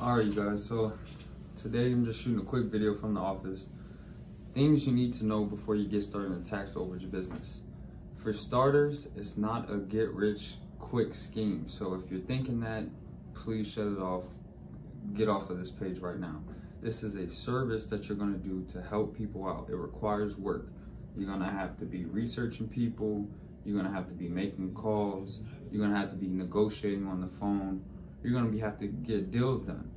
Alright you guys, so today I'm just shooting a quick video from the office. Things you need to know before you get started in the tax overage business. For starters, it's not a get rich quick scheme. So if you're thinking that, please shut it off. Get off of this page right now. This is a service that you're gonna do to help people out. It requires work. You're gonna have to be researching people. You're gonna have to be making calls. You're gonna have to be negotiating on the phone. You're going to have to get deals done.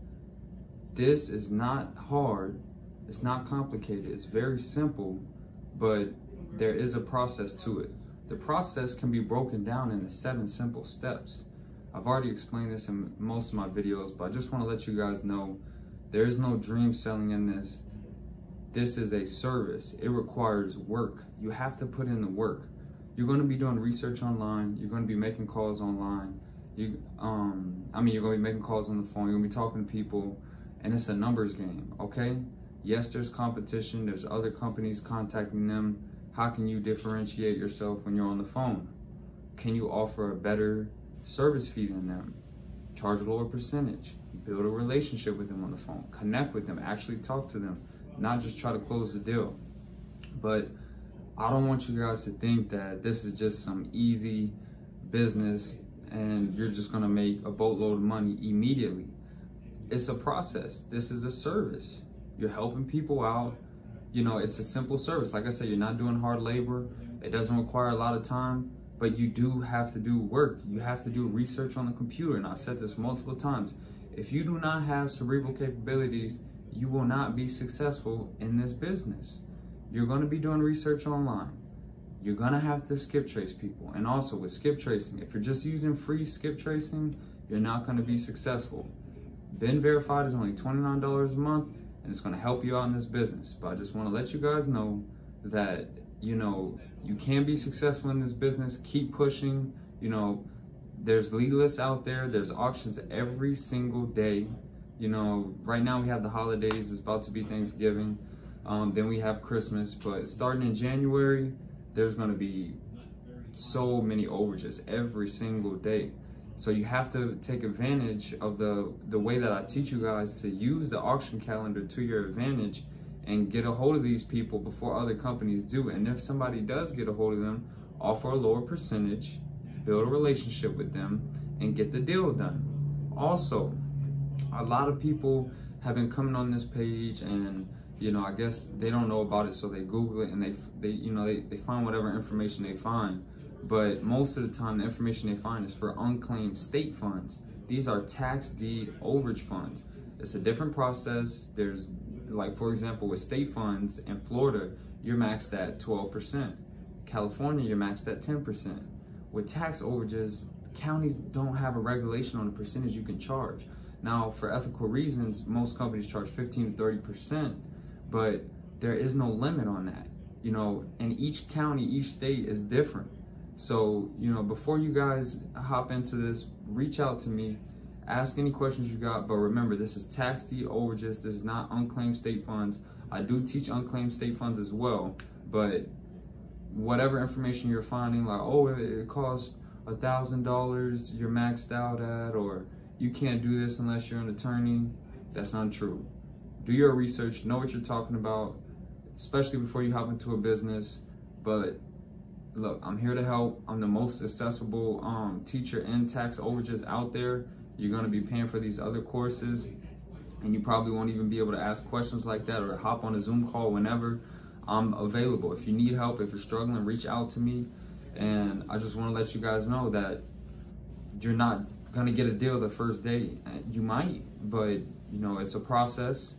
This is not hard. It's not complicated. It's very simple, but there is a process to it. The process can be broken down into 7 simple steps. I've already explained this in most of my videos, but I just want to let you guys know there is no dream selling in this. This is a service. It requires work. You have to put in the work. You're going to be doing research online. You're going to be making calls online. You're gonna be making calls on the phone, you're gonna be talking to people, and it's a numbers game, okay? Yes, there's competition, there's other companies contacting them. How can you differentiate yourself when you're on the phone? Can you offer a better service fee than them? Charge a lower percentage, build a relationship with them on the phone, connect with them, actually talk to them, not just try to close the deal. But I don't want you guys to think that this is just some easy business and you're just gonna make a boatload of money immediately. It's a process. This is a service. You're helping people out. You know, it's a simple service. Like I said, you're not doing hard labor. It doesn't require a lot of time, but you do have to do work. You have to do research on the computer, and I've said this multiple times. If you do not have cerebral capabilities, you will not be successful in this business. You're gonna be doing research online. You're gonna have to skip trace people. And also with skip tracing, if you're just using free skip tracing, you're not gonna be successful. Been Verified is only $29 a month, and it's gonna help you out in this business. But I just wanna let you guys know that, you know, you can be successful in this business. Keep pushing. You know, there's lead lists out there. There's auctions every single day. You know, right now we have the holidays. It's about to be Thanksgiving. Then we have Christmas, but starting in January, there's gonna be so many overages every single day. So you have to take advantage of the way that I teach you guys to use the auction calendar to your advantage and get a hold of these people before other companies do. And if somebody does get a hold of them, offer a lower percentage, build a relationship with them, and get the deal done. Also, a lot of people have been coming on this page and, you know, I guess they don't know about it, so they Google it and they find whatever information they find. But most of the time, the information they find is for unclaimed state funds. These are tax deed overage funds. It's a different process. There's, like, for example, with state funds in Florida, you're maxed at 12%. California, you're maxed at 10%. With tax overages, counties don't have a regulation on the percentage you can charge. Now, for ethical reasons, most companies charge 15 to 30%. But there is no limit on that, you know, and each county, each state is different. So, you know, before you guys hop into this, reach out to me, ask any questions you got, but remember, this is tax deed overages, this is not unclaimed state funds. I do teach unclaimed state funds as well, but whatever information you're finding, like, oh, it costs $1,000, you're maxed out at, or you can't do this unless you're an attorney, that's not true. Do your research, know what you're talking about, especially before you hop into a business. But look, I'm here to help. I'm the most accessible teacher in tax overages out there. You're gonna be paying for these other courses, and you probably won't even be able to ask questions like that or hop on a Zoom call whenever I'm available. If you need help, if you're struggling, reach out to me. And I just wanna let you guys know that you're not gonna get a deal the first day. You might, but you know, it's a process.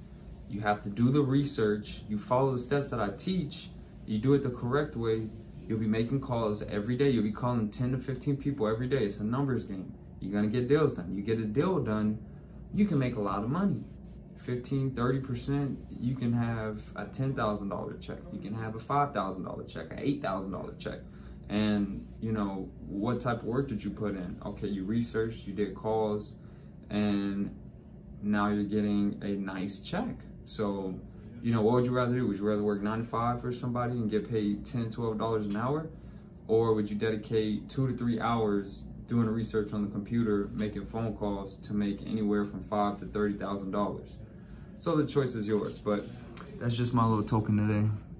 You have to do the research, you follow the steps that I teach, you do it the correct way, you'll be making calls every day, you'll be calling 10 to 15 people every day. It's a numbers game. You're gonna get deals done. You get a deal done, you can make a lot of money. 15, 30%, you can have a $10,000 check, you can have a $5,000 check, an $8,000 check. And you know, what type of work did you put in? Okay, you researched, you did calls, and now you're getting a nice check. So, you know, what would you rather do? Would you rather work 9 to 5 for somebody and get paid $10, $12 an hour? Or would you dedicate 2 to 3 hours doing research on the computer, making phone calls to make anywhere from $5,000 to $30,000. So the choice is yours, but that's just my little token today.